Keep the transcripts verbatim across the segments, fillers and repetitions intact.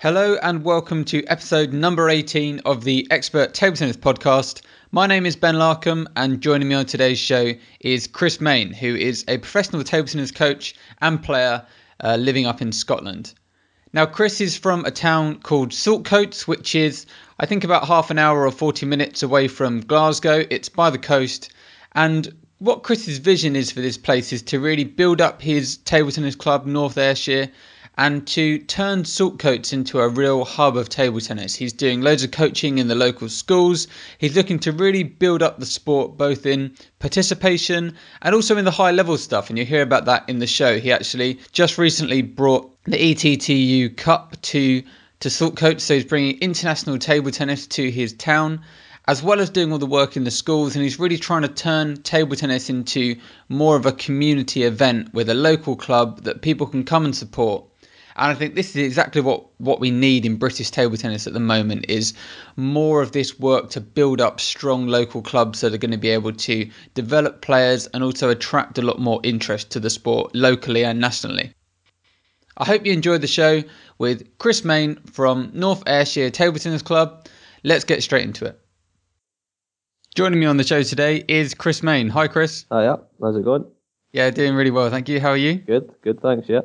Hello and welcome to episode number eighteen of the Expert Table Tennis Podcast. My name is Ben Larcombe and joining me on today's show is Chris Main, who is a professional table tennis coach and player uh, living up in Scotland. Now Chris is from a town called Saltcoats, which is I think about half an hour or forty minutes away from Glasgow. It's by the coast, and what Chris's vision is for this place is to really build up his table tennis club, North Ayrshire, and to turn Saltcoats into a real hub of table tennis. He's doing loads of coaching in the local schools. He's looking to really build up the sport, both in participation and also in the high level stuff. And you hear about that in the show. He actually just recently brought the E T T U Cup to, to Saltcoats. So he's bringing international table tennis to his town, as well as doing all the work in the schools. And he's really trying to turn table tennis into more of a community event with a local club that people can come and support. And I think this is exactly what, what we need in British table tennis at the moment, is more of this work to build up strong local clubs that are going to be able to develop players and also attract a lot more interest to the sport locally and nationally. I hope you enjoyed the show with Chris Main from North Ayrshire Table Tennis Club. Let's get straight into it. Joining me on the show today is Chris Main. Hi, Chris. Hi, how's it going? Yeah, doing really well, thank you. How are you? Good, good, thanks, yeah.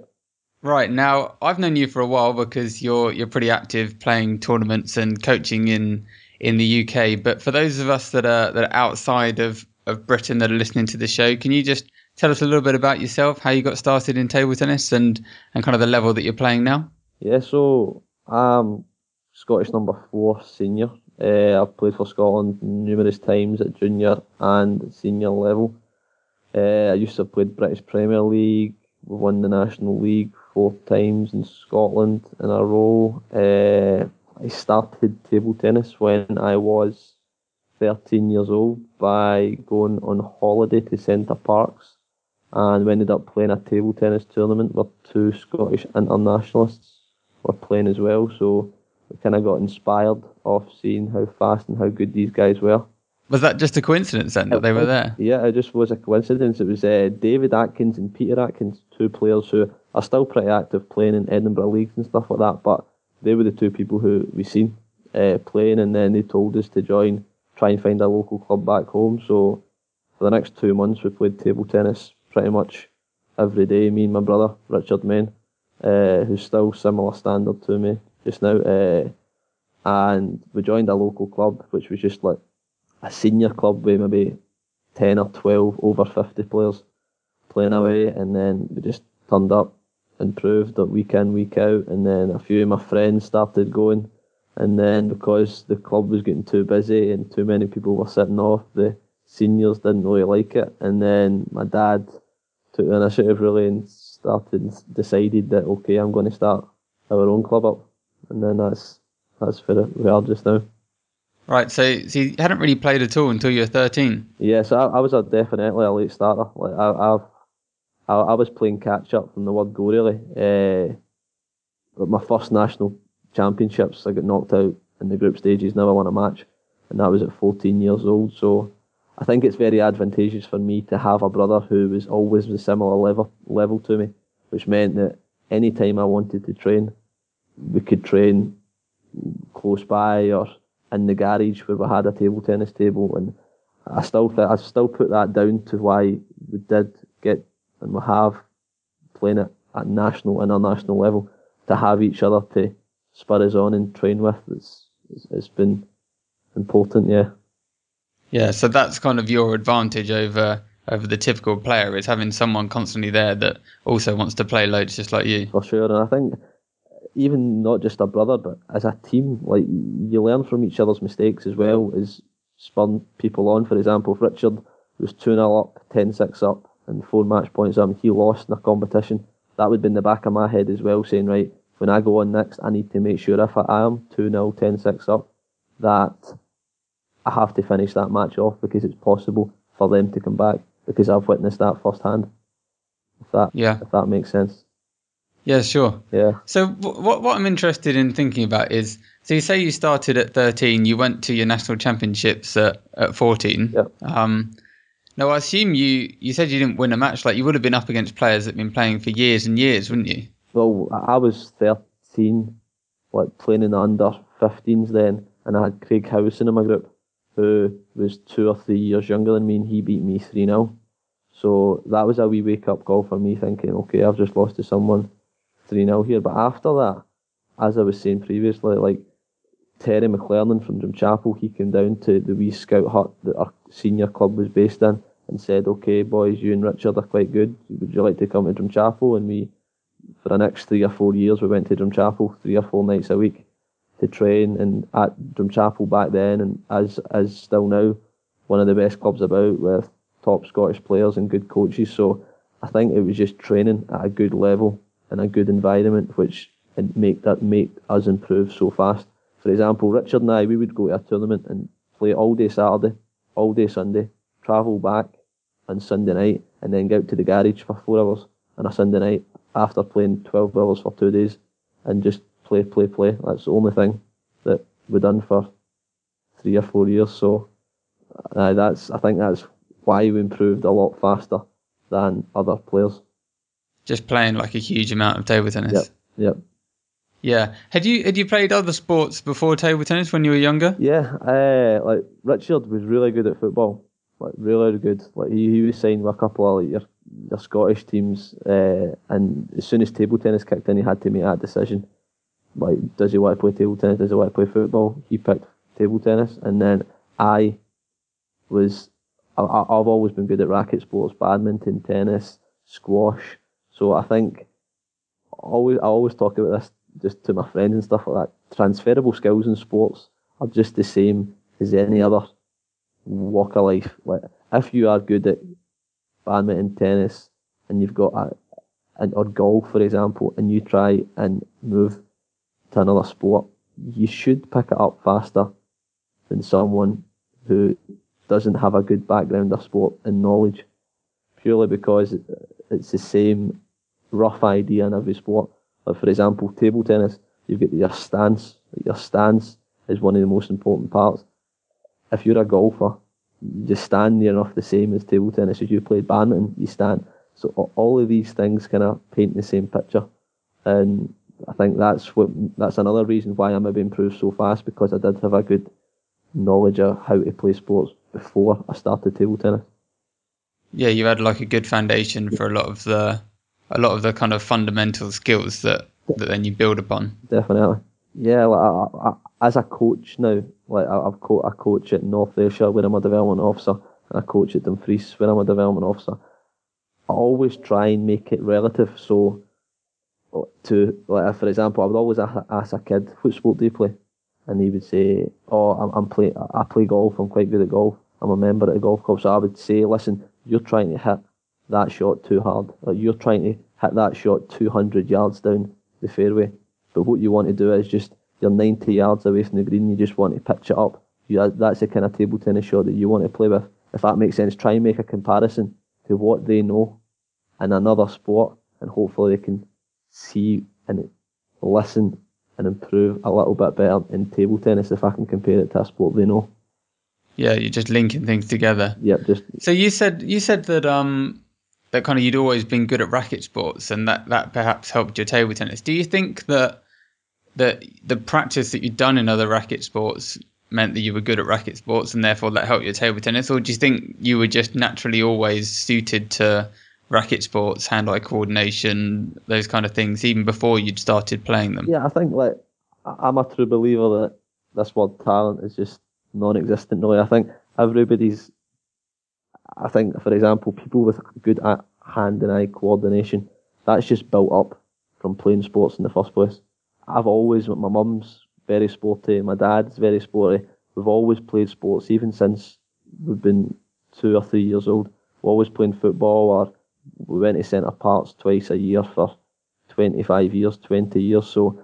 Right, now I've known you for a while because you're you're pretty active playing tournaments and coaching in in the U K. But for those of us that are that are outside of, of Britain that are listening to the show, can you just tell us a little bit about yourself, how you got started in table tennis, and, and kind of the level that you're playing now? Yeah, so I'm Scottish number four senior. Uh, I've played for Scotland numerous times at junior and senior level. Uh, I used to have played British Premier League. We won the National League four times in Scotland in a row. Uh, I started table tennis when I was thirteen years old by going on holiday to Centre Parks, and we ended up playing a table tennis tournament where two Scottish internationalists were playing as well. So we kind of got inspired off seeing how fast and how good these guys were. Was that just a coincidence then that they were there? Yeah, it just was a coincidence. It was uh, David Atkins and Peter Atkins, two players who are still pretty active playing in Edinburgh leagues and stuff like that, but they were the two people who we seen uh, playing, and then they told us to join, try and find a local club back home. So for the next two months we played table tennis pretty much every day, me and my brother Richard Main, uh, who's still similar standard to me just now, uh, and we joined a local club which was just like a senior club with maybe ten or twelve over fifty players playing away, and then we just turned up and proved that week in, week out, and then a few of my friends started going, and then because the club was getting too busy and too many people were sitting off, the seniors didn't really like it, and then my dad took the initiative really and started decided that okay, I'm going to start our own club up, and then that's that's where we are just now. Right, so, so you hadn't really played at all until you were thirteen. Yeah, so I, I was a definitely a late starter. Like I, I, I, I was playing catch up from the word go really. Uh, but my first national championships, I got knocked out in the group stages. Never won a match, and that was at fourteen years old. So I think it's very advantageous for me to have a brother who was always a similar level level to me, which meant that any time I wanted to train, we could train close by or in the garage where we had a table tennis table. And I still th- I still put that down to why we did get, and we have, playing it at national, international level, to have each other to spur us on and train with. It's, it's, it's been important, yeah. Yeah, so that's kind of your advantage over over the typical player, is having someone constantly there that also wants to play loads just like you. For sure, and I think even not just a brother, but as a team, like you learn from each other's mistakes as well as spurring people on. For example, if Richard was two nil up, ten six up, and four match points up, and he lost in a competition, that would be in the back of my head as well, saying, right, when I go on next, I need to make sure if I am two nil, ten six up, that I have to finish that match off, because it's possible for them to come back, because I've witnessed that firsthand. If that, yeah. if that makes sense. Yeah, sure. Yeah. So w- what what I'm interested in thinking about is, so you say you started at thirteen, you went to your national championships at, at fourteen. Yep. Um, now, I assume you, you said you didn't win a match. Like, you would have been up against players that have been playing for years and years, wouldn't you? Well, I was thirteen like playing in the under fifteens then, and I had Craig Howison in my group, who was two or three years younger than me, and he beat me three nil. So that was a wee wake-up call for me, thinking, okay, I've just lost to someone three nil here. But after that, as I was saying previously, like Terry McLernan from Drumchapel, he came down to the wee scout hut that our senior club was based in and said, okay, boys, you and Richard are quite good. Would you like to come to Drumchapel? And we, for the next three or four years, we went to Drumchapel three or four nights a week to train. And at Drumchapel back then, and as as still now, one of the best clubs about, with top Scottish players and good coaches. So I think it was just training at a good level and a good environment, which and make that make us improve so fast. For example, Richard and I, we would go to a tournament and play all day Saturday, all day Sunday, travel back on Sunday night, and then go out to the garage for four hours on a Sunday night after playing twelve hours for two days and just play, play, play. That's the only thing that we've done for three or four years. So uh, that's I think that's why we improved a lot faster than other players. Just playing like a huge amount of table tennis. Yep, yep. Yeah. Had you had you played other sports before table tennis when you were younger? Yeah. Uh, like Richard was really good at football. Like really good. Like he, he was signed with a couple of like, your, your Scottish teams, uh, and as soon as table tennis kicked in, he had to make that decision. Like, does he want to play table tennis? Does he want to play football? He picked table tennis, and then I was. I, I've always been good at racket sports, badminton, tennis, squash. So I think always I always talk about this just to my friends and stuff like that. Transferable skills in sports are just the same as any other walk of life. Like if you are good at badminton, tennis, and you've got a, an or golf, for example, and you try and move to another sport, you should pick it up faster than someone who doesn't have a good background of sport and knowledge, purely because it's the same rough idea in every sport. Like for example, table tennis, you've got your stance. Your stance is one of the most important parts. If you're a golfer, you just stand near enough the same as table tennis. If you played badminton, you stand. So all of these things kind of paint the same picture. And I think that's what that's another reason why I maybe improved so fast, because I did have a good knowledge of how to play sports before I started table tennis. Yeah, you had like a good foundation for a lot of the a lot of the kind of fundamental skills that, that then you build upon. Definitely, yeah. Like I, I, as a coach now, like I, I've co- I coach at North Ayrshire where I'm a development officer, and I coach at Dumfries where I'm a development officer. I always try and make it relative. So, to like for example, I would always ask a kid, "What sport do you play?" And he would say, "Oh, I'm, I'm play I play golf. I'm quite good at golf. I'm a member at a golf club." So I would say, "Listen, you're trying to hit that shot too hard. Like you're trying to hit that shot two hundred yards down the fairway. But what you want to do is just, you're ninety yards away from the green, you just want to pitch it up. You, that's the kind of table tennis shot that you want to play with." If that makes sense, try and make a comparison to what they know in another sport, and hopefully they can see and listen and improve a little bit better in table tennis if I can compare it to a sport they know. Yeah, you're just linking things together. Yeah, just. So you said you said that um that kind of you'd always been good at racket sports, and that, that perhaps helped your table tennis. Do you think that that the practice that you'd done in other racket sports meant that you were good at racket sports, and therefore that helped your table tennis, or do you think you were just naturally always suited to racket sports, hand-eye coordination, those kind of things, even before you'd started playing them? Yeah, I think like I'm a true believer that this word talent is just non-existent, really. I think everybody's. I think, for example, people with good hand and eye coordination, that's just built up from playing sports in the first place. I've always, my mum's very sporty, my dad's very sporty. We've always played sports, even since we've been two or three years old. We're always playing football, or we went to Centre Parks twice a year for twenty-five years, twenty years. So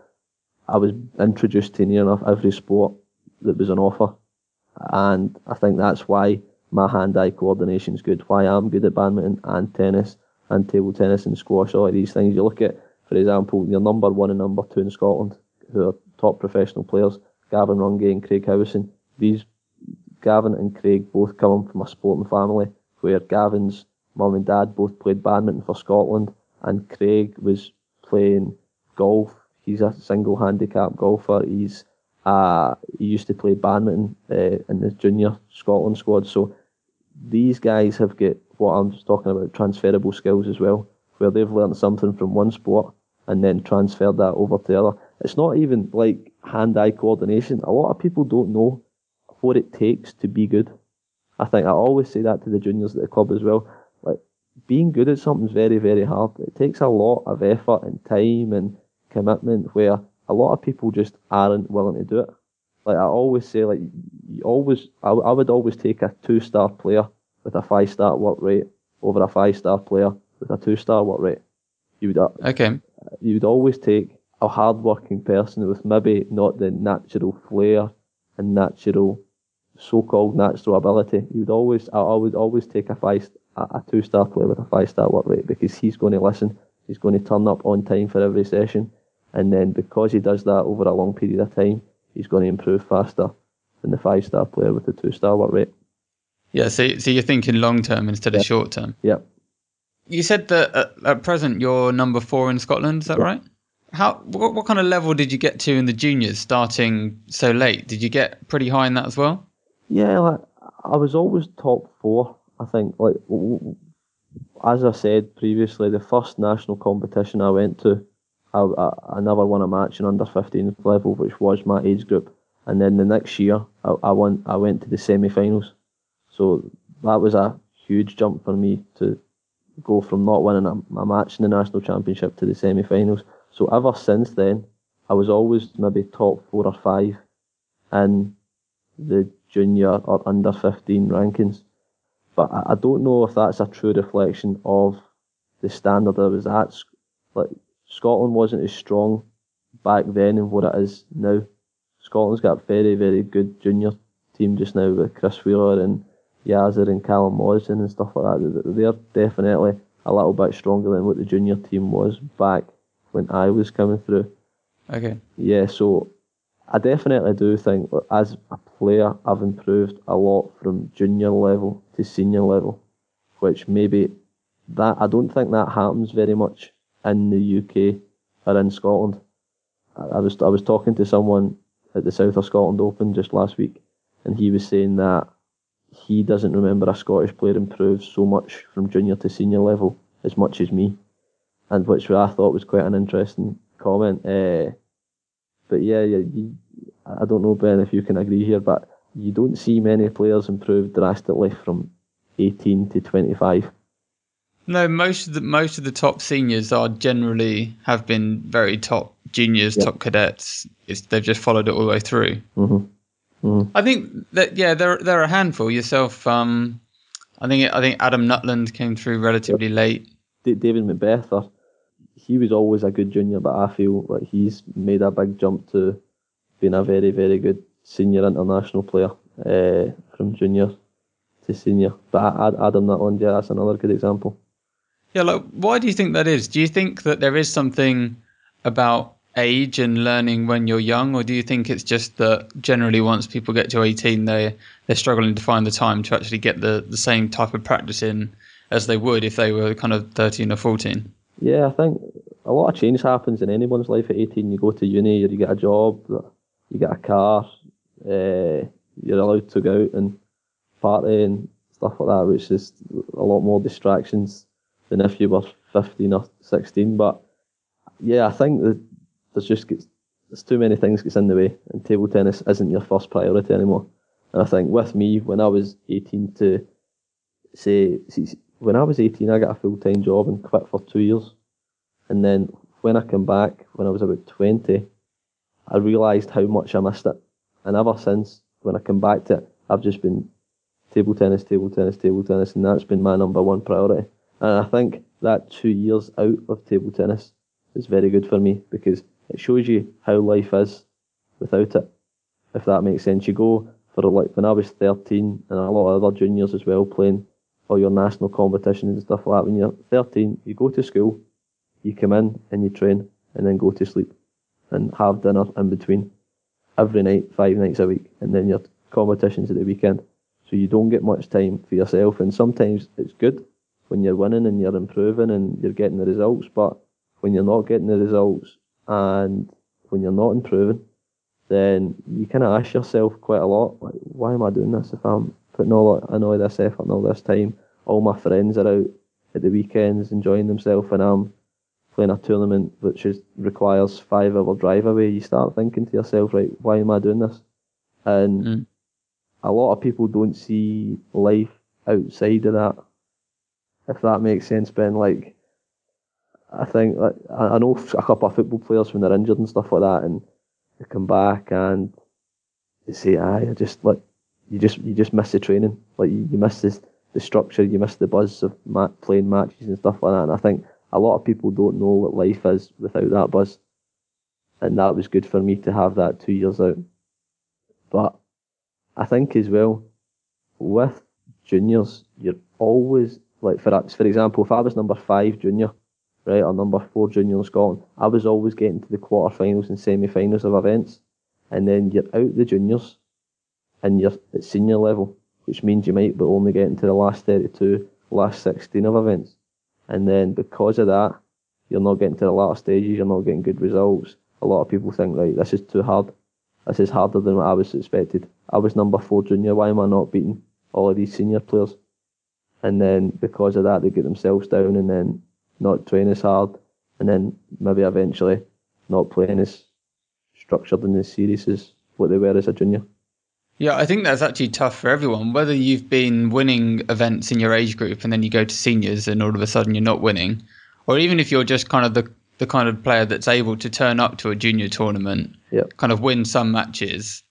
I was introduced to near enough every sport that was on offer. And I think that's why my hand-eye coordination is good, why I'm good at badminton and tennis and table tennis and squash, all of these things. You look at, for example, your number one and number two in Scotland, who are top professional players, Gavin Rungay and Craig Howison. These, Gavin and Craig both come from a sporting family where Gavin's mum and dad both played badminton for Scotland, and Craig was playing golf. he's a single handicap golfer. He's uh, he used to play badminton uh, in the junior Scotland squad. So these guys have got what I'm talking about, transferable skills as well, where they've learned something from one sport and then transferred that over to the other. It's not even like hand-eye coordination. A lot of people don't know what it takes to be good. I think I always say that to the juniors at the club as well. Like, being good at something is very, very hard. It takes a lot of effort and time and commitment, where a lot of people just aren't willing to do it. Like I always say, like you always, I, I would always take a two-star player with a five-star work rate over a five-star player with a two-star work rate. You would okay. You would always take a hard-working person with maybe not the natural flair and natural, so-called natural ability. You would always, I would always take a five, a two-star player with a five-star work rate, because he's going to listen. He's going to turn up on time for every session, and then because he does that over a long period of time, he's going to improve faster than the five-star player with the two-star work rate. Yeah, so so you're thinking long-term instead yeah. of short-term. Yeah. You said that at, at present you're number four in Scotland, is that yeah. right? How what, what kind of level did you get to in the juniors starting so late? Did you get pretty high in that as well? Yeah, like, I was always top four, I think. Like as I said previously, the first national competition I went to, I, I, I never won a match in under fifteen level, which was my age group. And then the next year, I, I won. I went to the semi-finals. So that was a huge jump for me to go from not winning a, a match in the national championship to the semi-finals. So ever since then, I was always maybe top four or five in the junior or under fifteen rankings. But I, I don't know if that's a true reflection of the standard I was at. Like, Scotland wasn't as strong back then and what it is now. Scotland's got a very, very good junior team just now with Chris Wheeler and Yazer and Callum Morrison and stuff like that. They're definitely a little bit stronger than what the junior team was back when I was coming through. Okay. Yeah, so I definitely do think as a player I've improved a lot from junior level to senior level, which maybe that I don't think that happens very much in the U K or in Scotland. I was I was talking to someone at the South of Scotland Open just last week, and he was saying that he doesn't remember a Scottish player improves so much from junior to senior level as much as me, and which I thought was quite an interesting comment. Uh, but yeah, yeah you, I don't know, Ben, if you can agree here, but you don't see many players improve drastically from eighteen to twenty-five. No, most of the most of the top seniors are generally have been very top juniors, yeah. top cadets. It's, they've just followed it all the way through. Mm-hmm. Mm-hmm. I think that yeah, there there are a handful. Yourself, um, I think I think Adam Nutland came through relatively yeah. late. D- David Macbeth, or, he was always a good junior, but I feel like he's made a big jump to being a very very good senior international player uh, from junior to senior. But I, Adam Nutland, yeah, that's another good example. Yeah, like, why do you think that is? Do you think that there is something about age and learning when you're young, or do you think it's just that generally once people get to eighteen, they, they're struggling to find the time to actually get the, the same type of practice in as they would if they were kind of thirteen or fourteen? Yeah, I think a lot of change happens in anyone's life at eighteen. You go to uni, you get a job, you get a car, uh, you're allowed to go out and party and stuff like that, which is a lot more distractions than if you were fifteen or sixteen. But yeah, I think that there's just gets, there's too many things gets in the way, and table tennis isn't your first priority anymore. And I think with me, when I was eighteen to say, when I was eighteen, I got a full-time job and quit for two years. And then when I came back, when I was about twenty, I realised how much I missed it. And ever since, when I came back to it, I've just been table tennis, table tennis, table tennis, and that's been my number one priority. And I think that two years out of table tennis is very good for me, because it shows you how life is without it, if that makes sense. You go for, like, when I was thirteen, and a lot of other juniors as well playing all your national competitions and stuff like that. When you're thirteen, you go to school, you come in and you train, and then go to sleep and have dinner in between every night, five nights a week, and then your competitions at the weekend. So you don't get much time for yourself, and sometimes it's good when you're winning and you're improving and you're getting the results, but when you're not getting the results and when you're not improving, then you kind of ask yourself quite a lot, like, why am I doing this if I'm putting all, I know this effort and all this time, all my friends are out at the weekends enjoying themselves and I'm playing a tournament which is, requires five hour drive away. You start thinking to yourself, right, why am I doing this? And mm. a lot of people don't see life outside of that, if that makes sense, Ben. Like, I think, like, I know a couple of football players when they're injured and stuff like that, and they come back and they say, "Aye, I just like you just you just miss the training, like you, you miss this, the structure, you miss the buzz of mat, playing matches and stuff like that." And I think a lot of people don't know what life is without that buzz, and that was good for me to have that two years out. But I think as well with juniors, you're always like, for for example, if I was number five junior, right, or number four junior in Scotland, I was always getting to the quarterfinals and semi-finals of events, and then you're out the juniors, and you're at senior level, which means you might be only getting to the last thirty-two, last sixteen of events, and then because of that, you're not getting to the latter stages, you're not getting good results. A lot of people think, right, this is too hard, this is harder than what I was expected. I was number four junior, why am I not beating all of these senior players? And then because of that, they get themselves down, and then not train as hard, and then maybe eventually not playing as structured in the series as what they were as a junior. Yeah, I think that's actually tough for everyone, whether you've been winning events in your age group and then you go to seniors and all of a sudden you're not winning, or even if you're just kind of the, the kind of player that's able to turn up to a junior tournament, yep, kind of win some matches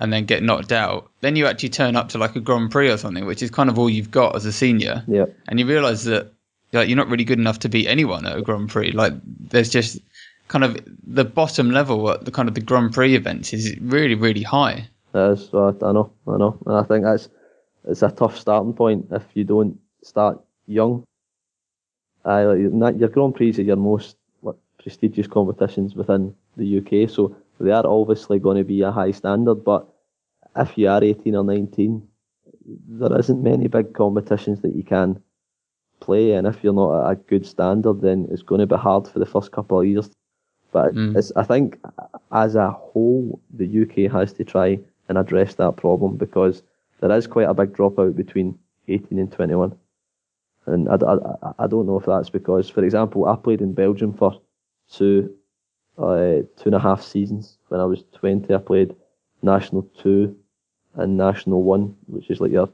and then get knocked out. Then you actually turn up to like a Grand Prix or something, which is kind of all you've got as a senior. Yep. And you realise that, like, you're not really good enough to beat anyone at a Grand Prix. Like, there's just kind of the bottom level at the kind of the Grand Prix events is really, really high. It is. I know, I know. And I think that's, it's a tough starting point if you don't start young. I, like, your Grand Prix are your most, like, prestigious competitions within the U K, so they are obviously going to be a high standard, but if you are eighteen or nineteen, there isn't many big competitions that you can play, and if you're not at a good standard, then it's going to be hard for the first couple of years. But mm. it's, I think as a whole, the U K has to try and address that problem, because there is quite a big dropout between eighteen and twenty-one. And I, I, I don't know if that's because, for example, I played in Belgium for two, uh, two and a half seasons. When I was twenty, I played National two and National one, which is like your,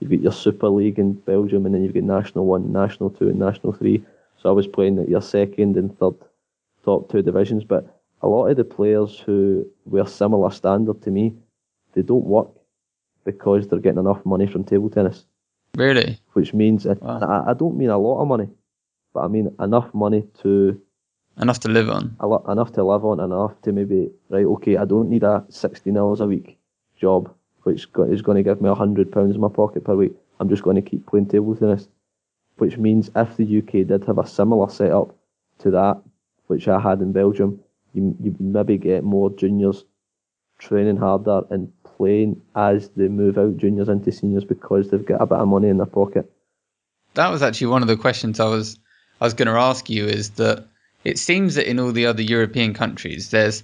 you've got your Super League in Belgium, and then you've got National one, National two and National three. So I was playing at your second and third top two divisions. But a lot of the players who were similar standard to me, they don't work because they're getting enough money from table tennis. Really? Which means, wow. I, I don't mean a lot of money, but I mean enough money to... Enough to live on. Lo- enough to live on, enough to maybe, right, okay, I don't need a sixteen hours a week job, which is going to give me one hundred pounds in my pocket per week. I'm just going to keep playing table tennis. Which means if the U K did have a similar setup to that, which I had in Belgium, you, you maybe get more juniors training harder and playing as they move out juniors into seniors, because they've got a bit of money in their pocket. That was actually one of the questions I was I was going to ask you, is that it seems that in all the other European countries, there's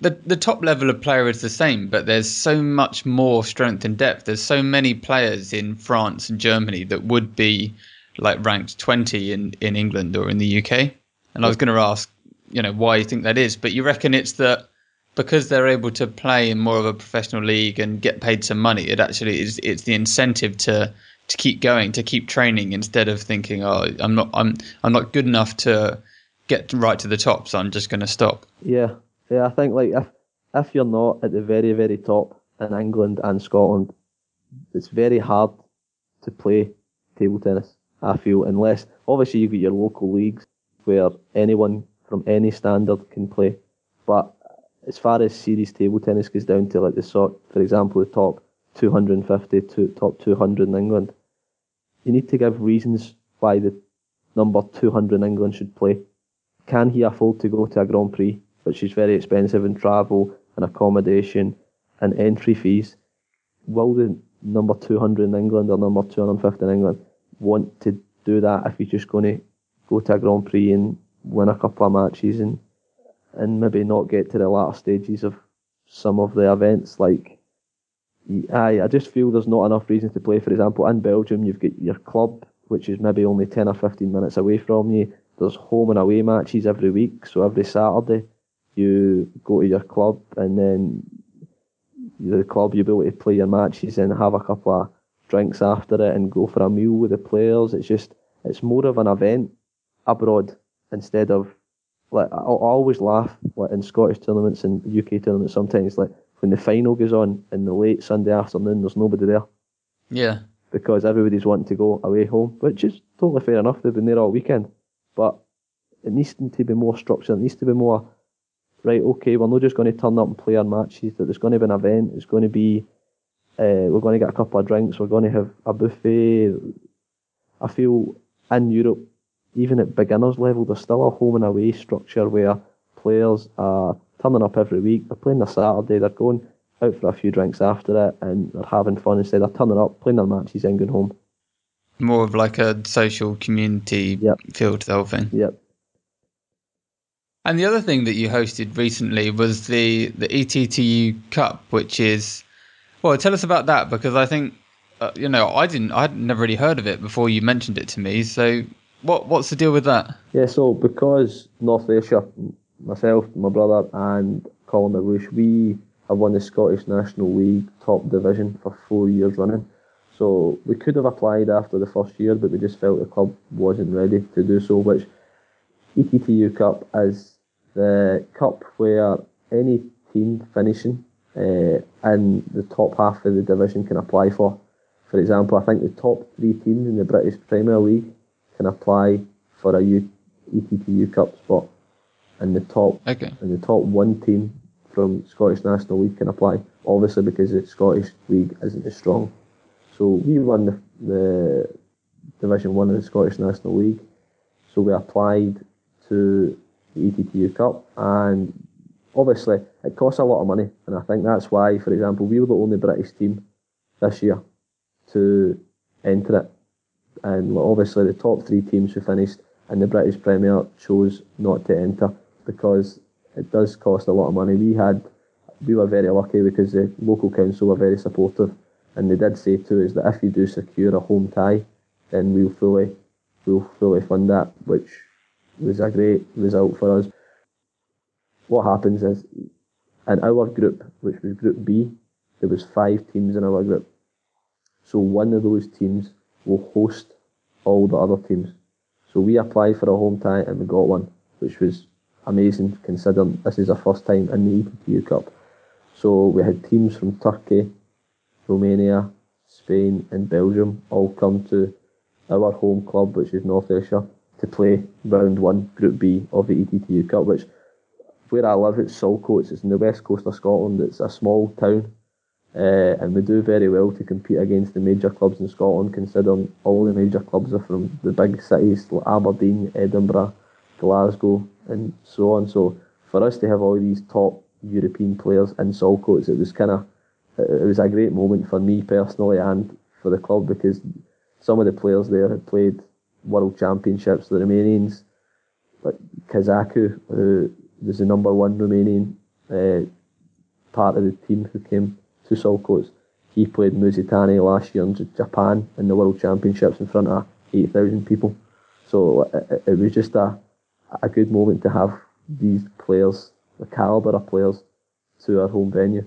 The the top level of player is the same, but there's so much more strength and depth. There's so many players in France and Germany that would be like ranked twenty in, in England or in the U K. And I was going to ask, you know, why you think that is, but you reckon it's that because they're able to play in more of a professional league and get paid some money, it actually is, it's the incentive to, to keep going, to keep training, instead of thinking, oh, I'm not I'm I'm not good enough to get right to the top, so I'm just going to stop. Yeah. Yeah, I think, like, if if you're not at the very, very top in England and Scotland, it's very hard to play table tennis, I feel, unless, obviously, you've got your local leagues where anyone from any standard can play. But as far as series table tennis goes down to, like, the sort, for example, the top two hundred fifty to top two hundred in England, you need to give reasons why the number two hundred in England should play. Can he afford to go to a Grand Prix, which is very expensive in travel and accommodation and entry fees? Will the number two hundred in England or number two hundred fifty in England want to do that if he's just going to go to a Grand Prix and win a couple of matches and and maybe not get to the latter stages of some of the events. Like, I, I just feel there's not enough reasons to play. For example, in Belgium, you've got your club, which is maybe only ten or fifteen minutes away from you. There's home and away matches every week, so every Saturday you go to your club, and then the club you'll be able to play your matches and have a couple of drinks after it and go for a meal with the players. It's just, it's more of an event abroad instead of, like, I always laugh, like, in Scottish tournaments and U K tournaments sometimes, like when the final goes on in the late Sunday afternoon, there's nobody there. Yeah. Because everybody's wanting to go away home, which is totally fair enough. They've been there all weekend. But it needs to be more structured. It needs to be more, right, okay, we're not just going to turn up and play our matches. That there's going to be an event. It's going to be, uh, we're going to get a couple of drinks. We're going to have a buffet. I feel in Europe, even at beginners level, there's still a home and away structure where players are turning up every week. They're playing their Saturday. They're going out for a few drinks after it, and they're having fun instead of turning up, playing their matches and going home. More of like a social community yep. feel to the whole thing. Yep. And the other thing that you hosted recently was the, the E T T U Cup, which is, well, tell us about that, because I think, uh, you know, I didn't, I'd never really heard of it before you mentioned it to me. So what what's the deal with that? Yeah, so because North Ayrshire, myself, my brother and Colin LaRouche, we have won the Scottish National League top division for four years running. So we could have applied after the first year, but we just felt the club wasn't ready to do so, which E T T U Cup is the cup where any team finishing uh, in the top half of the division can apply for. For example, I think the top three teams in the British Premier League can apply for a U- E T T U Cup spot, and the top okay. and the top one team from Scottish National League can apply, obviously because the Scottish League isn't as strong. So we won the, the Division One of the Scottish National League, so we applied to the E T T U Cup, and obviously it costs a lot of money, and I think that's why, for example, we were the only British team this year to enter it, and obviously the top three teams who finished in the British Premier chose not to enter because it does cost a lot of money. We had, we were very lucky because the local council were very supportive, and they did say to us that if you do secure a home tie, then we'll fully, we'll fully fund that, which was a great result for us. What happens is, in our group, which was Group B, there was five teams in our group. So one of those teams will host all the other teams. So we applied for a home tie and we got one, which was amazing considering this is our first time in the E T T U Cup. So we had teams from Turkey, Romania, Spain and Belgium all come to our home club, which is North Ayrshire, to play round one, Group B of the E T T U Cup, which, where I live, it's Saltcoats, it's in the west coast of Scotland, it's a small town, uh, and we do very well to compete against the major clubs in Scotland, considering all the major clubs are from the big cities, like Aberdeen, Edinburgh, Glasgow, and so on. So for us to have all these top European players in Saltcoats, it was kind of, it was a great moment for me personally and for the club, because some of the players there had played World Championships, the Romanians, like Kazaku, who was the number one Romanian uh, part of the team who came to Saltcoats. He played Musitani last year in Japan in the World Championships in front of eight thousand people. So it, it was just a, a good moment to have these players, the calibre of players, to our home venue.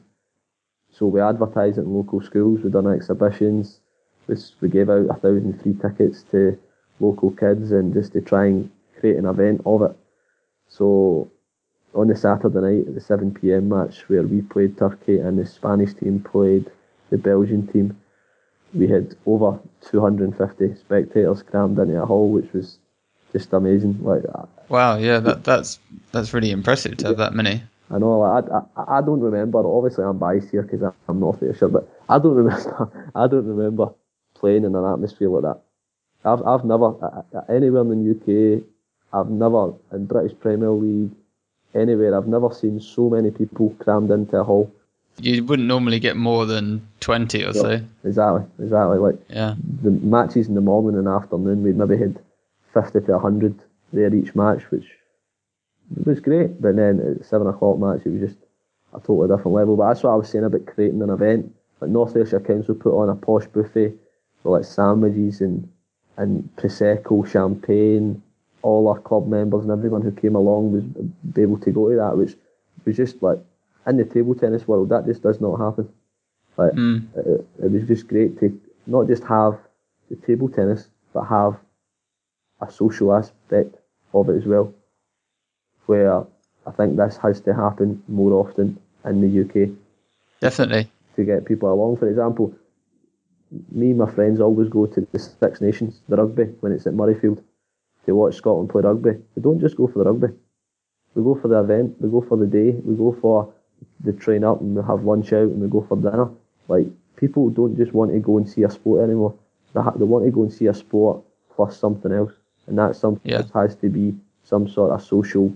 So we advertised it in local schools, we done exhibitions, we, we gave out a thousand free tickets to local kids, and just to try and create an event of it. So on the Saturday night at the seven p.m. match where we played Turkey and the Spanish team played the Belgian team, we had over two hundred fifty spectators crammed into a hall, which was just amazing. Like, wow, yeah, that, that's that's really impressive to yeah. have that many. I know, like, I, I I don't remember. Obviously, I'm biased here because I'm North Ayrshire, but I don't remember. I don't remember playing in an atmosphere like that. I've I've never anywhere in the U K. I've never in British Premier League anywhere. I've never seen so many people crammed into a hall. You wouldn't normally get more than twenty or yep, so. Exactly, exactly. Like yeah. the matches in the morning and afternoon, we maybe had fifty to a hundred there each match, which it was great. But then at the seven o'clock match, it was just a totally different level. But that's what I was saying about creating an event. Like North Ayrshire Council put on a posh buffet with like sandwiches and and prosecco, champagne. All our club members and everyone who came along was be able to go to that, which was just like, in the table tennis world, that just does not happen. Like mm. it, it was just great to not just have the table tennis, but have a social aspect of it as well, where I think this has to happen more often in the U K. Definitely. To get people along. For example, me and my friends always go to the Six Nations, the rugby, when it's at Murrayfield, to watch Scotland play rugby. We don't just go for the rugby. We go for the event, we go for the day, we go for the train up and we have lunch out and we go for dinner. Like, people don't just want to go and see a sport anymore. They, ha- they want to go and see a sport plus something else. And that's something yeah. that has to be some sort of social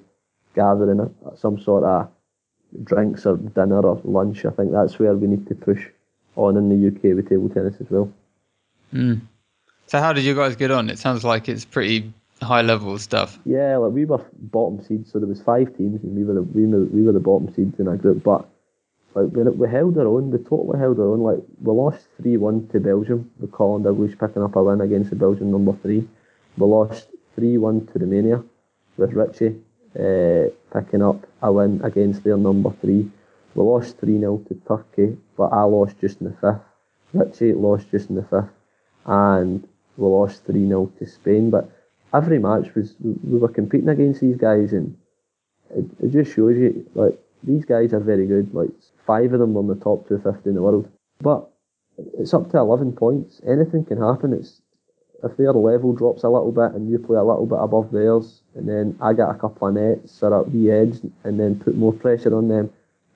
gathering, some sort of drinks or dinner or lunch. I think that's where we need to push on in the U K with table tennis as well. Mm. So how did you guys get on? It sounds like it's pretty high level stuff. Yeah, like we were bottom seeds, so there was five teams, and we were the we were, we were the bottom seeds in our group. But like we, we held our own, we totally held our own. Like we lost three one to Belgium with Colin LaRouche picking up a win against the Belgian number three. We lost three one to Romania with Richie uh, picking up a win against their number three. We lost three nil to Turkey, but I lost just in the fifth. Richie lost just in the fifth, and we lost three nil to Spain, but. Every match was we were competing against these guys, and it, it just shows you like these guys are very good. Like five of them were in the top two fifty in the world, but it's up to eleven points. Anything can happen. It's if their level drops a little bit and you play a little bit above theirs, and then I get a couple of nets or up the edge, and then put more pressure on them.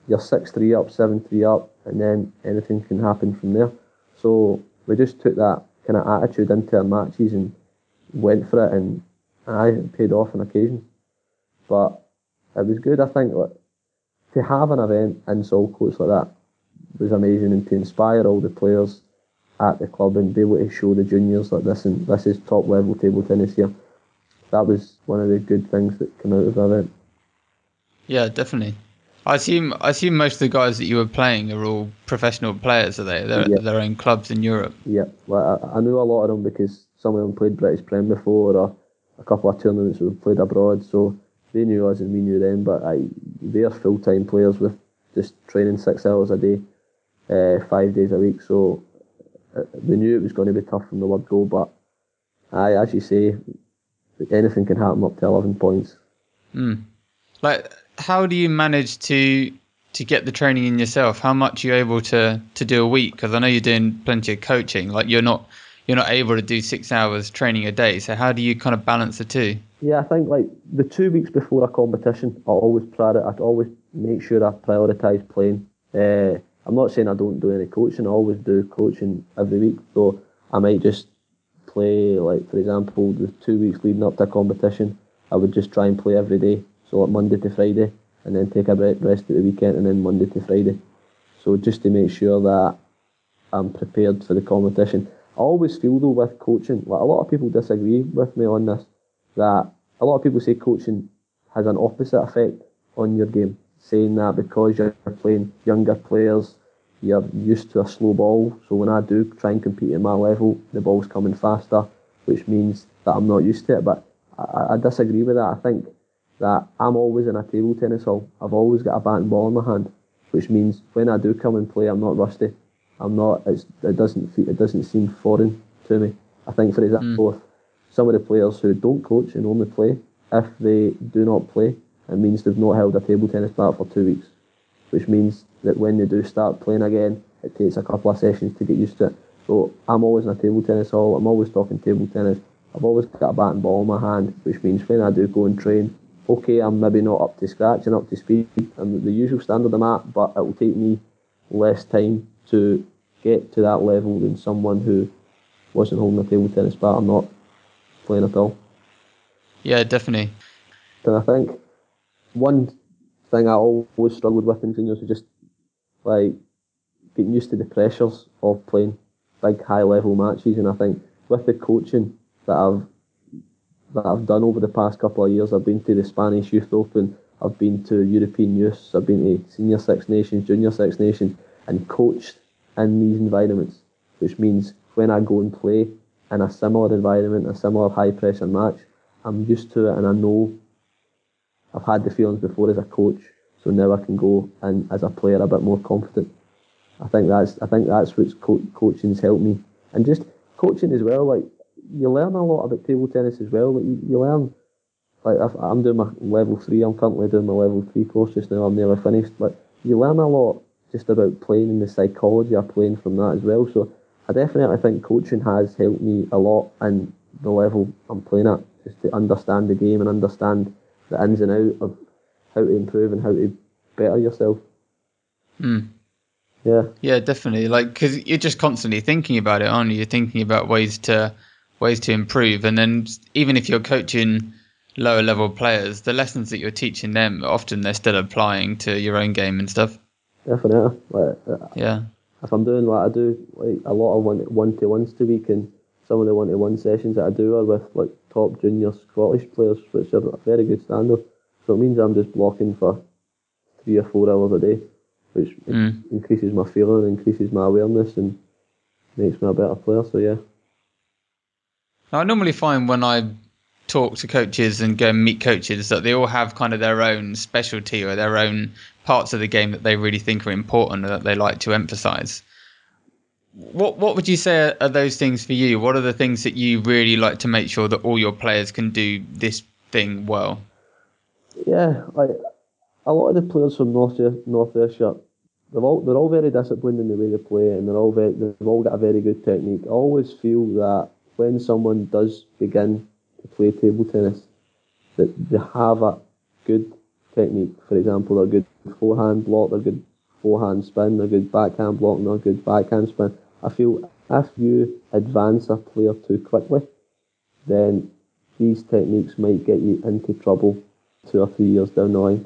You're six three up, seven three up, and then anything can happen from there. So we just took that kind of attitude into our matches and. Went for it, and I paid off on occasion, but it was good. I think like, to have an event in Saltcoats like that was amazing, and to inspire all the players at the club and be able to show the juniors like this and this is top level table tennis here. That was one of the good things that came out of the event. Yeah, definitely. I assume I assume most of the guys that you were playing are all professional players, are they? They're yeah. at their own clubs in Europe. Yeah, well, I, I knew a lot of them because some of them played British Prem before, or a couple of tournaments we played abroad, so they knew us and we knew them, but I, they're full-time players with just training six hours a day, uh, five days a week, so we knew it was going to be tough from the word go, but I, as you say, anything can happen up to eleven points. Mm. Like, how do you manage to to get the training in yourself? How much are you able to, to do a week? Because I know you're doing plenty of coaching, like you're not... you're not able to do six hours training a day, so how do you kind of balance the two? Yeah, I think like the two weeks before a competition, I always prior, I always make sure I prioritise playing. Uh, I'm not saying I don't do any coaching. I always do coaching every week, so I might just play like for example the two weeks leading up to a competition. I would just try and play every day, so like Monday to Friday, and then take a rest at the weekend, and then Monday to Friday. So just to make sure that I'm prepared for the competition. I always feel though with coaching, like a lot of people disagree with me on this, that a lot of people say coaching has an opposite effect on your game, saying that because you're playing younger players, you're used to a slow ball, so when I do try and compete at my level, the ball's coming faster, which means that I'm not used to it, but I, I disagree with that. I think that I'm always in a table tennis hall, I've always got a bat and ball in my hand, which means when I do come and play, I'm not rusty. I'm not. It's, it doesn't. It doesn't seem foreign to me. I think, for example, mm. some of the players who don't coach and only play, if they do not play, it means they've not held a table tennis bat for two weeks, which means that when they do start playing again, it takes a couple of sessions to get used to it. So I'm always in a table tennis hall. I'm always talking table tennis. I've always got a bat and ball in my hand, which means when I do go and train, okay, I'm maybe not up to scratch and up to speed and the usual standard I'm at, but it will take me less time to get to that level than someone who wasn't holding a table tennis bat or not playing at all. Yeah, definitely. And I think one thing I always struggled with in juniors was just like getting used to the pressures of playing big high level matches, and I think with the coaching that I've that I've done over the past couple of years. I've been to the Spanish Youth Open, I've been to European Youths, I've been to Senior Six Nations, Junior Six Nations, and coached in these environments, which means when I go and play in a similar environment, a similar high-pressure match, I'm used to it and I know I've had the feelings before as a coach, so now I can go and as a player a bit more confident. I think that's I think that's what's co- coaching's helped me, and just coaching as well. Like, you learn a lot about table tennis as well. Like, you, you learn, like I'm doing my level three. I'm currently doing my level three course just now. I'm nearly finished. Like, you learn a lot just about playing and the psychology of playing from that as well. So I definitely think coaching has helped me a lot in the level I'm playing at, just to understand the game and understand the ins and out of how to improve and how to better yourself. Hmm. Yeah. Yeah, definitely. Like, because you're just constantly thinking about it, aren't you? You're thinking about ways to ways to improve, and then even if you're coaching lower level players, the lessons that you're teaching them, often they're still applying to your own game and stuff. Definitely. Like, yeah. If I'm doing what I do, like a lot of one one to ones to week, and some of the one to one sessions that I do are with like top junior Scottish players, which are a very good standard. So it means I'm just blocking for three or four hours a day, which mm. increases my feeling, increases my awareness, and makes me a better player. So yeah. Now, I normally find when I talk to coaches and go and meet coaches that they all have kind of their own specialty or their own parts of the game that they really think are important and that they like to emphasise. What what would you say are those things for you? What are the things that you really like to make sure that all your players can do this thing well? Yeah, like a lot of the players from North North Ayrshire, they're all they're all very disciplined in the way they play, and they're all very, they've all got a very good technique. I always feel that when someone does begin to play table tennis, that they have a good technique. For example, they're good forehand block, they're good forehand spin, they're good backhand block, and they're good backhand spin. I feel if you advance a player too quickly, then these techniques might get you into trouble two or three years down the line.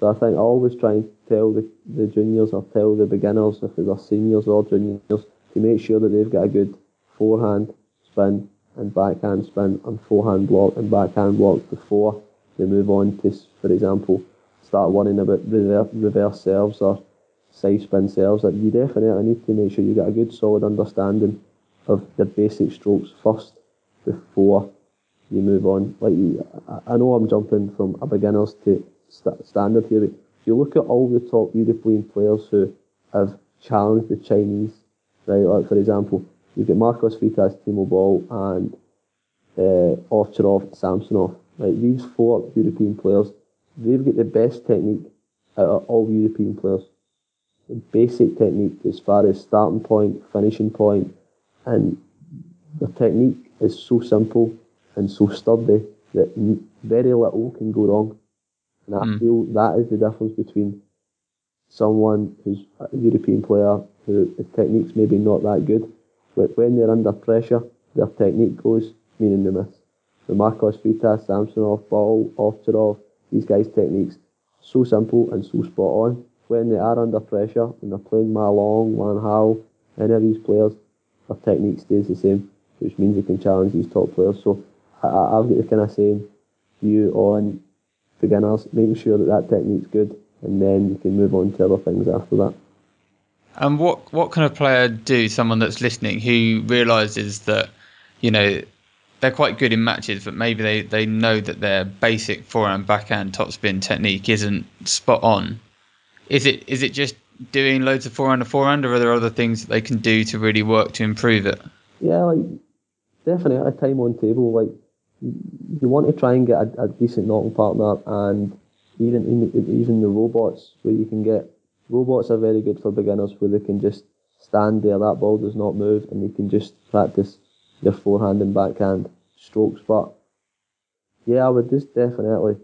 So I think I always try and tell the, the juniors or tell the beginners, if they're seniors or juniors, to make sure that they've got a good forehand spin and backhand spin and forehand block and backhand block before they move on to, for example, start worrying about reverse, reverse serves or side spin serves. That you definitely need to make sure you've got a good solid understanding of the basic strokes first before you move on. Like, you, I know I'm jumping from a beginners to St- standard here, but if you look at all the top European players who have challenged the Chinese, right? Like, for example, you've got Marcos Fitas, Timo Ball, and uh, Ovtcharov, Samsonov. Right? These four European players, they've got the best technique out of all European players. The basic technique as far as starting point, finishing point, and the technique is so simple and so sturdy that very little can go wrong. And I feel that is the difference between someone who's a European player who the technique's maybe not that good, but when they're under pressure, their technique goes, meaning they miss. The Marcos Fitas, Samsonov, Ball, Ovtcharov, these guys' techniques, so simple and so spot on. When they are under pressure and they're playing Ma Long, Lanhal, any of these players, their technique stays the same, which means they can challenge these top players. So I, I've got the kind of same view on beginners, making sure that that technique's good, and then you can move on to other things after that. And what what can a player do, someone that's listening, who realises that, you know, they're quite good in matches, but maybe they, they know that their basic forehand, backhand, topspin technique isn't spot on? Is it is it just doing loads of forehand and forehand, or are there other things that they can do to really work to improve it? Yeah, like, definitely at a time on table, like, you want to try and get a, a decent knocking partner, and even in, even the robots, where you can get robots are very good for beginners, where they can just stand there, that ball does not move, and they can just practice their forehand and backhand strokes. But yeah, I would just definitely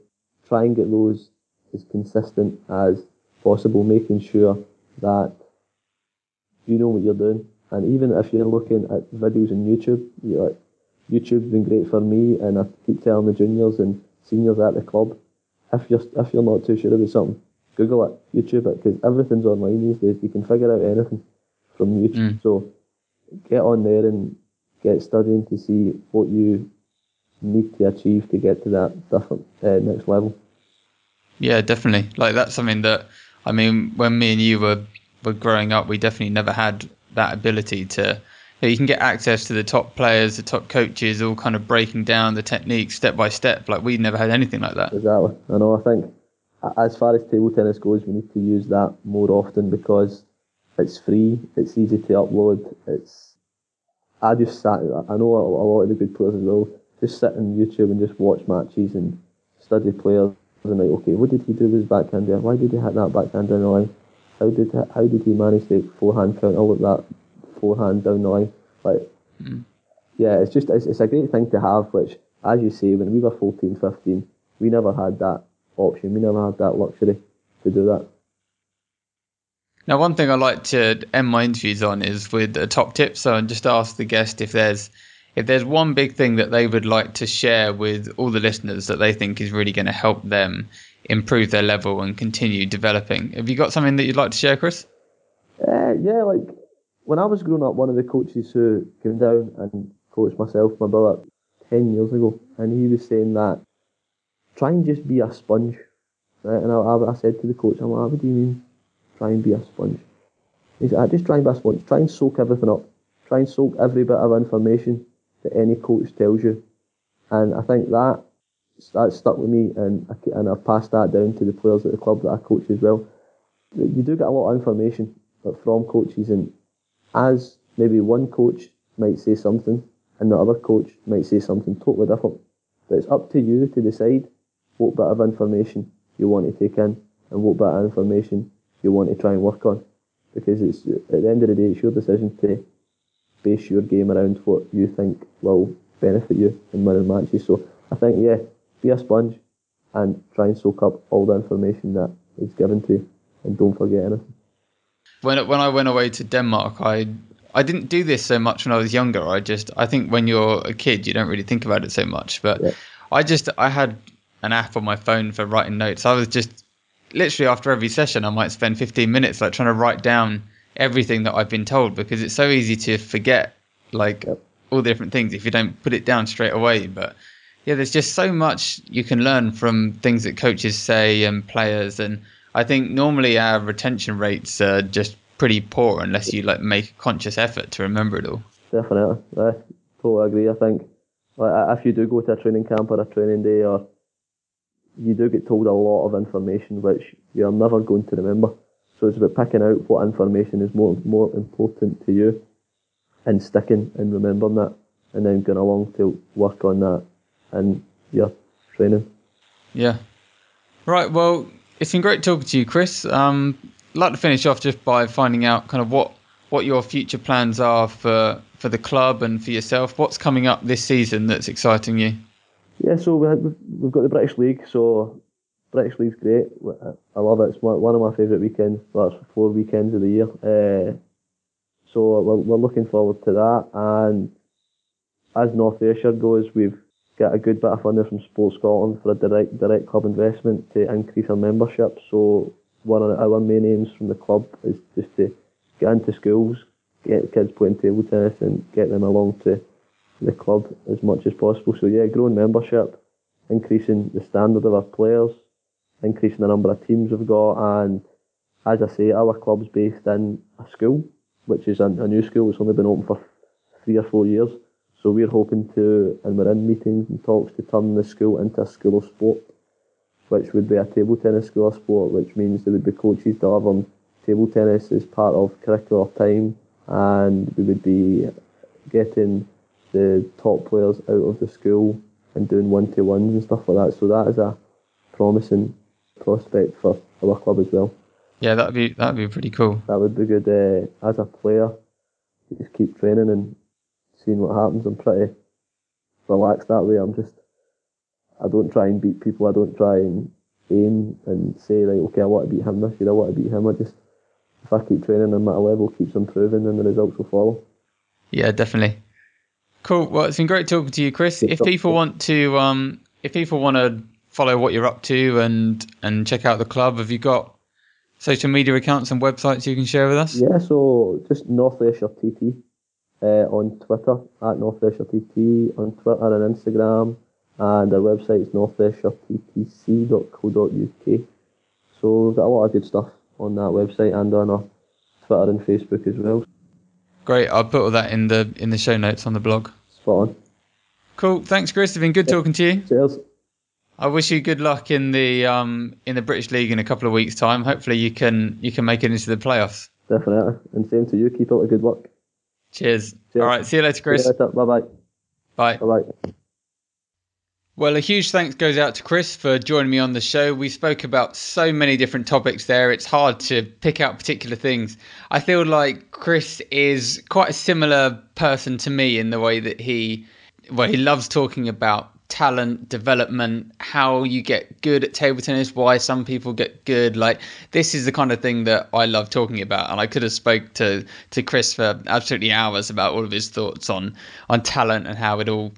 try and get those as consistent as possible, making sure that you know what you're doing. And even if you're looking at videos on YouTube, you're like, YouTube's been great for me, and I keep telling the juniors and seniors at the club, if you're if you're not too sure about something, Google it, YouTube it, because everything's online these days. You can figure out anything from YouTube. Mm. So get on there and get studying to see what you need to achieve to get to that different uh, next level. Yeah, definitely. Like that's something that, I mean, when me and you were were growing up, we definitely never had that ability to. You know, you can get access to the top players, the top coaches, all kind of breaking down the techniques step by step. Like we never had anything like that. Exactly. I know. I think as far as table tennis goes, we need to use that more often because it's free. It's easy to upload. It's. I just sat. I know a lot of the good players as well. Just sit on YouTube and just watch matches and study players. And like, okay, what did he do with his backhand there? Why did he hit that backhand down the line? How did he, how did he manage the forehand counter with that forehand down the line? Like, mm. yeah, it's just it's, it's a great thing to have. Which, as you say, when we were fourteen, fifteen, we never had that option. We never had that luxury to do that. Now, one thing I like to end my interviews on is with a top tip. So, I just ask the guest if there's if there's one big thing that they would like to share with all the listeners that they think is really going to help them improve their level and continue developing. Have you got something that you'd like to share, Chris? Uh, yeah, like when I was growing up, one of the coaches who came down and coached myself, my brother, ten years ago, and he was saying that try and just be a sponge. Right? And I, I said to the coach, I'm like, what do you mean? Try and be a sponge. He said, just try and be a sponge. Try and soak everything up. Try and soak every bit of information that any coach tells you. And I think that that stuck with me, and I, and I've passed that down to the players at the club that I coach as well. You do get a lot of information from coaches, and as maybe one coach might say something and the other coach might say something totally different, but it's up to you to decide what bit of information you want to take in and what bit of information you want to try and work on, because it's at the end of the day it's your decision to base your game around what you think will benefit you in winning matches. So I think, yeah, be a sponge and try and soak up all the information that is given to you, and don't forget anything. When when I went away to Denmark, I I didn't do this so much when I was younger. I just I think when you're a kid, you don't really think about it so much. But yeah. I just I had an app on my phone for writing notes. I was just literally after every session, I might spend fifteen minutes like trying to write down everything that I've been told, because it's so easy to forget like yep. all the different things if you don't put it down straight away. But yeah, there's just so much you can learn from things that coaches say and players. And I think normally our retention rates are just pretty poor unless you like make a conscious effort to remember it all. Definitely. I totally agree. I think like, if you do go to a training camp or a training day, or you do get told a lot of information which you're never going to remember. So it's about picking out what information is more more important to you and sticking and remembering that, and then going along to work on that in your training. Yeah. Right, well, it's been great talking to you, Chris. Um, I'd like to finish off just by finding out kind of what, what your future plans are for, for the club and for yourself. What's coming up this season that's exciting you? Yeah, so we had, we've got the British League, so... British League's great. I love it. It's one of my favourite weekends. Well, it's four weekends of the year. Uh, so we're, we're looking forward to that. And as North Ayrshire goes, we've got a good bit of funding from Sport Scotland for a direct direct club investment to increase our membership. So one of our main aims from the club is just to get into schools, get kids playing table tennis, and get them along to the club as much as possible. So yeah, growing membership, increasing the standard of our players, increasing the number of teams we've got. And as I say, our club's based in a school, which is a, a new school. It's only been open for three or four years. So we're hoping to, and we're in meetings and talks to turn the school into a school of sport, which would be a table tennis school of sport, which means there would be coaches delivering table tennis as part of curricular time, and we would be getting the top players out of the school and doing one-to-ones and stuff like that. So that is a promising prospect for our club as well. Yeah, that'd be that'd be pretty cool. That would be good. Uh, as a player, you just keep training and seeing what happens. I'm pretty relaxed that way. I'm just I don't try and beat people. I don't try and aim and say like, okay, I want to beat him this year. I want to beat him. I just if I keep training and my level keeps improving, then the results will follow. Yeah, definitely. Cool. Well, it's been great talking to you, Chris. Good if stuff. people want to, um, if people want to. follow what you're up to and and check out the club, have you got social media accounts and websites you can share with us? Yeah, so just North Ayrshire T T uh, on Twitter, at North Ayrshire T T on Twitter and Instagram, and our website is north ayrshire t t c dot co dot u k. So we've got a lot of good stuff on that website and on our Twitter and Facebook as well. Great, I'll put all that in the in the show notes on the blog. Spot on. Cool, thanks Chris, it's been good yeah. talking to you. Cheers. I wish you good luck in the um, in the British League in a couple of weeks' time. Hopefully you can you can make it into the playoffs. Definitely, and same to you. Keep up the good work. Cheers. Cheers. All right, see you later, Chris. Bye bye. Bye bye. Well, a huge thanks goes out to Chris for joining me on the show. We spoke about so many different topics there. It's hard to pick out particular things. I feel like Chris is quite a similar person to me in the way that he, well, he loves talking about talent development, how you get good at table tennis, why some people get good. Like, this is the kind of thing that I love talking about, and I could have spoke to to Chris for absolutely hours about all of his thoughts on on talent and how it all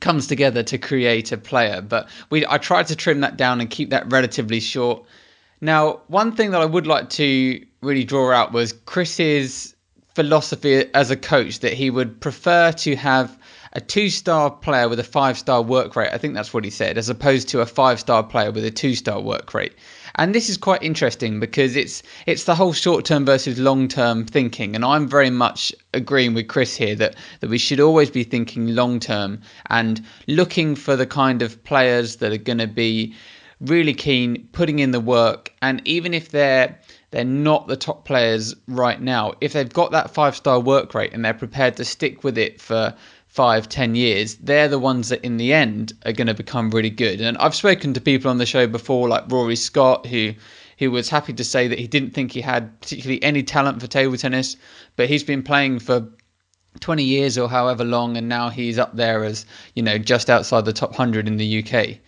comes together to create a player. But we I tried to trim that down and keep that relatively short. Now, one thing that I would like to really draw out was Chris's philosophy as a coach, that he would prefer to have a two-star player with a five-star work rate, I think that's what he said, as opposed to a five-star player with a two-star work rate. And this is quite interesting because it's it's the whole short-term versus long-term thinking. And I'm very much agreeing with Chris here that, that we should always be thinking long-term and looking for the kind of players that are going to be really keen, putting in the work, and even if they're they're not the top players right now, if they've got that five-star work rate and they're prepared to stick with it for five, ten years, they're the ones that in the end are going to become really good. And I've spoken to people on the show before, like Rory Scott, who who was happy to say that he didn't think he had particularly any talent for table tennis, but he's been playing for twenty years or however long, and now he's up there as, you know, just outside the top one hundred in the U K.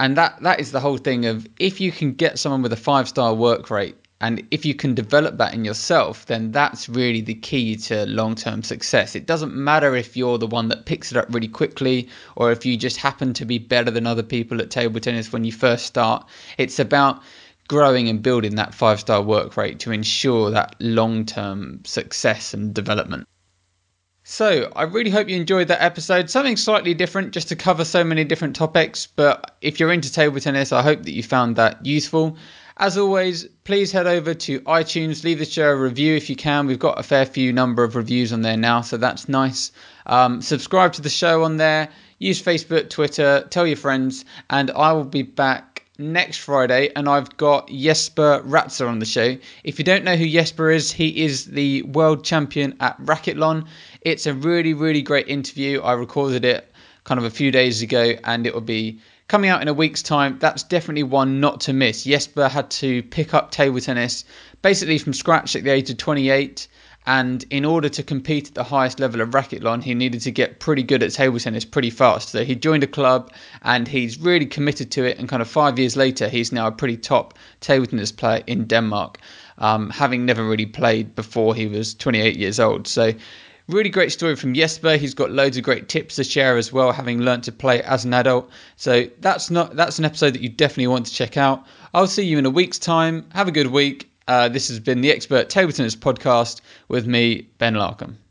And that that is the whole thing of, if you can get someone with a five-star work rate, and if you can develop that in yourself, then that's really the key to long-term success. It doesn't matter if you're the one that picks it up really quickly or if you just happen to be better than other people at table tennis when you first start. It's about growing and building that five-star work rate to ensure that long-term success and development. So I really hope you enjoyed that episode. Something slightly different, just to cover so many different topics. But if you're into table tennis, I hope that you found that useful. As always, please head over to iTunes, leave the show a review if you can. We've got a fair few number of reviews on there now, so that's nice. Um, subscribe to the show on there, use Facebook, Twitter, tell your friends, and I will be back next Friday, and I've got Jesper Ratzer on the show. If you don't know who Jesper is, he is the world champion at Racketlon. It's a really, really great interview. I recorded it kind of a few days ago, and it will be coming out in a week's time. That's definitely one not to miss. Jesper had to pick up table tennis basically from scratch at the age of twenty-eight, and in order to compete at the highest level of Racketlon, he needed to get pretty good at table tennis pretty fast. So he joined a club and he's really committed to it, and kind of five years later he's now a pretty top table tennis player in Denmark, um, having never really played before he was twenty-eight years old. So really great story from Jesper. He's got loads of great tips to share as well, having learnt to play as an adult. So that's not that's an episode that you definitely want to check out. I'll see you in a week's time. Have a good week. Uh, this has been the Expert Table Tennis Podcast with me, Ben Larcombe.